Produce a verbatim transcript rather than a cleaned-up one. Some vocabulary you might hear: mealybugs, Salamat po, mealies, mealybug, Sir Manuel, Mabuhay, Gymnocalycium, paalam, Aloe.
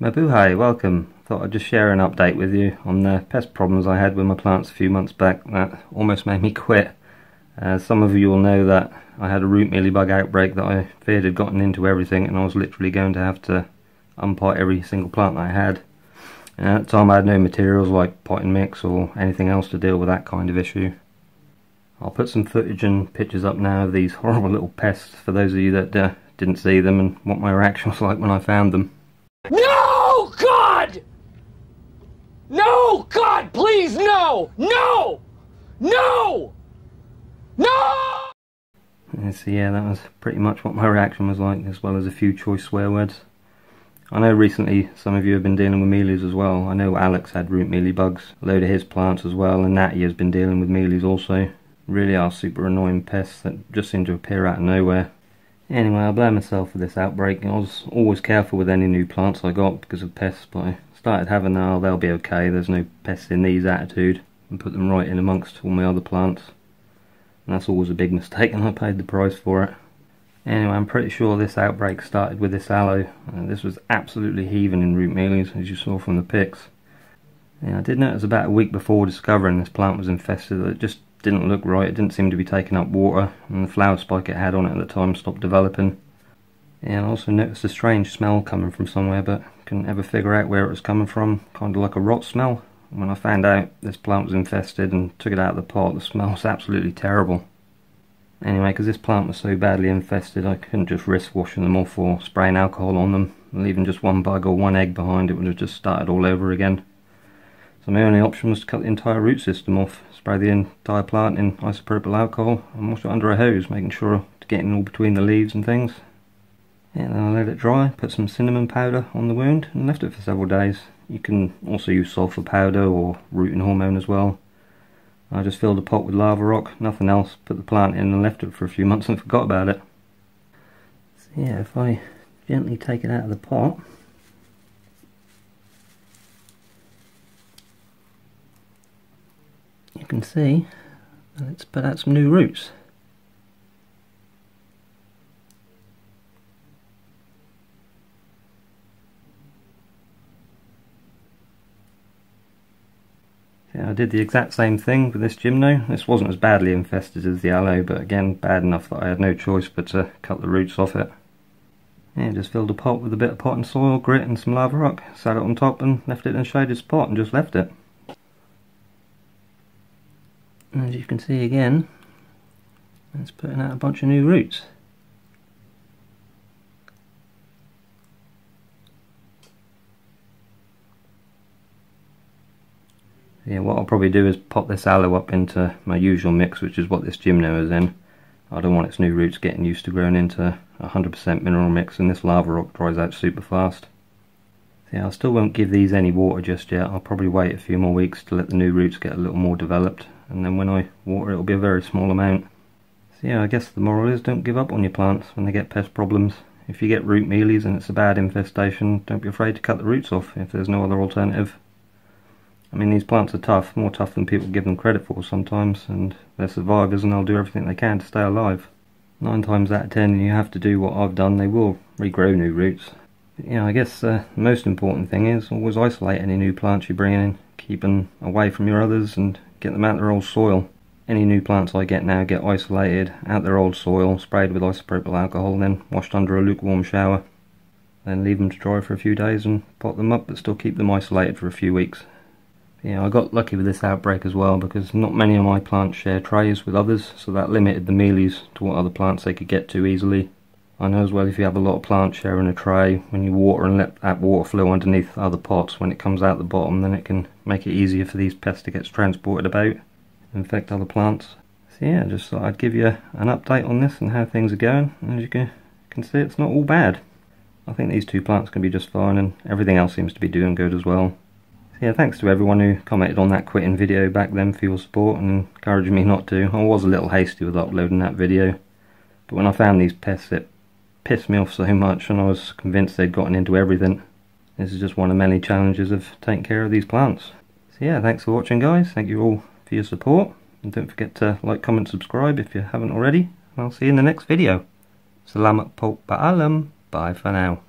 Mabuhay, welcome. Thought I'd just share an update with you on the pest problems I had with my plants a few months back that almost made me quit. Uh, some of you will know that I had a root mealybug outbreak that I feared had gotten into everything, and I was literally going to have to unpot every single plant I had. And at the time I had no materials like potting mix or anything else to deal with that kind of issue. I'll put some footage and pictures up now of these horrible little pests for those of you that uh, didn't see them and what my reaction was like when I found them. No! God! No! God, please, no! No! No! No! So yeah, that was pretty much what my reaction was like, as well as a few choice swear words. I know recently some of you have been dealing with mealies as well. I know Alex had root mealybugs, a load of his plants as well, and Natty has been dealing with mealies also. Really are super annoying pests that just seem to appear out of nowhere. Anyway, I blame myself for this outbreak. I was always careful with any new plants I got because of pests, but I started having now, oh, they'll be okay, there's no pests in these attitude, and put them right in amongst all my other plants. And that's always a big mistake, and I paid the price for it. Anyway, I'm pretty sure this outbreak started with this aloe. Uh, this was absolutely heaving in root mealies, as you saw from the pics. Yeah, I did notice about a week before discovering this plant was infested that it just didn't look right. It didn't seem to be taking up water, and the flower spike it had on it at the time stopped developing. Yeah, and I also noticed a strange smell coming from somewhere, but couldn't ever figure out where it was coming from. Kind of like a rot smell. And when I found out this plant was infested and took it out of the pot, the smell was absolutely terrible. Anyway, because this plant was so badly infested, I couldn't just risk washing them off or spraying alcohol on them. Leaving just one bug or one egg behind, it would have just started all over again. So my only option was to cut the entire root system off, spray the entire plant in isopropyl alcohol, and wash it under a hose, making sure to get in all between the leaves and things. Yeah, then I let it dry, put some cinnamon powder on the wound, and left it for several days. You can also use sulfur powder or rooting hormone as well. I just filled a pot with lava rock, nothing else, put the plant in and left it for a few months and forgot about it. So yeah, if I gently take it out of the pot, you can see that it's put out some new roots. I did the exact same thing with this gymno. This wasn't as badly infested as the aloe, but again, bad enough that I had no choice but to cut the roots off it. Yeah, just filled a pot with a bit of potting soil, grit and some lava rock, sat it on top and left it in a shaded spot and just left it. And as you can see again, it's putting out a bunch of new roots. Yeah, what I'll probably do is pop this aloe up into my usual mix, which is what this gymno is in. I don't want its new roots getting used to growing into a one hundred percent mineral mix, and this lava rock dries out super fast. So yeah, I still won't give these any water just yet. I'll probably wait a few more weeks to let the new roots get a little more developed, and then when I water it will be a very small amount. So yeah, I guess the moral is don't give up on your plants when they get pest problems. If you get root mealies and it's a bad infestation, don't be afraid to cut the roots off if there's no other alternative. I mean, these plants are tough, more tough than people give them credit for sometimes, and they're survivors and they'll do everything they can to stay alive. Nine times out of ten you have to do what I've done, they will regrow new roots. But, you know, I guess uh, the most important thing is always isolate any new plants you bring in, keep them away from your others and get them out of their old soil. Any new plants I get now get isolated, out their old soil, sprayed with isopropyl alcohol, then washed under a lukewarm shower. Then leave them to dry for a few days and pot them up, but still keep them isolated for a few weeks. Yeah, I got lucky with this outbreak as well because not many of my plants share trays with others, so that limited the mealies to what other plants they could get to easily. I know as well if you have a lot of plants sharing a tray, when you water and let that water flow underneath other pots, when it comes out the bottom then it can make it easier for these pests to get transported about and infect other plants. So yeah, just thought I'd give you an update on this and how things are going. As you can, can see, it's not all bad. I think these two plants can be just fine and everything else seems to be doing good as well. Yeah, thanks to everyone who commented on that quitting video back then for your support and encouraging me not to. I was a little hasty with uploading that video, but when I found these pests it pissed me off so much and I was convinced they'd gotten into everything. This is just one of many challenges of taking care of these plants. So yeah, thanks for watching guys, thank you all for your support, and don't forget to like, comment, subscribe if you haven't already, and I'll see you in the next video. Salamat po, paalam, bye for now.